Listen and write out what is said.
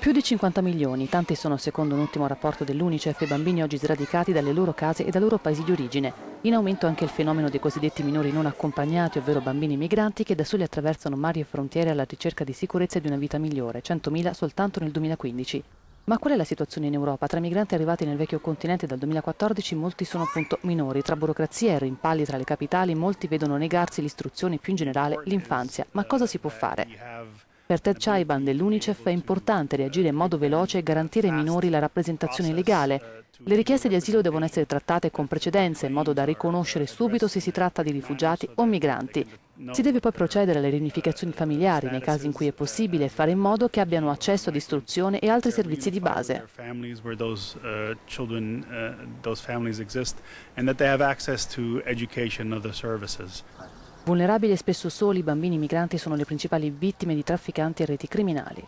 Più di 50 milioni, tanti sono secondo un ultimo rapporto dell'Unicef i bambini oggi sradicati dalle loro case e dai loro paesi di origine. In aumento anche il fenomeno dei cosiddetti minori non accompagnati, ovvero bambini migranti che da soli attraversano mari e frontiere alla ricerca di sicurezza e di una vita migliore, 100.000 soltanto nel 2015. Ma qual è la situazione in Europa? Tra migranti arrivati nel vecchio continente dal 2014 molti sono appunto minori, tra burocrazia e rimpalli tra le capitali molti vedono negarsi l'istruzione, più in generale l'infanzia. Ma cosa si può fare? Per Ted Chaiban dell'Unicef è importante reagire in modo veloce e garantire ai minori la rappresentazione legale. Le richieste di asilo devono essere trattate con precedenza in modo da riconoscere subito se si tratta di rifugiati o migranti. Si deve poi procedere alle riunificazioni familiari nei casi in cui è possibile e fare in modo che abbiano accesso ad istruzione e altri servizi di base. Vulnerabili e spesso soli, i bambini migranti sono le principali vittime di trafficanti e reti criminali.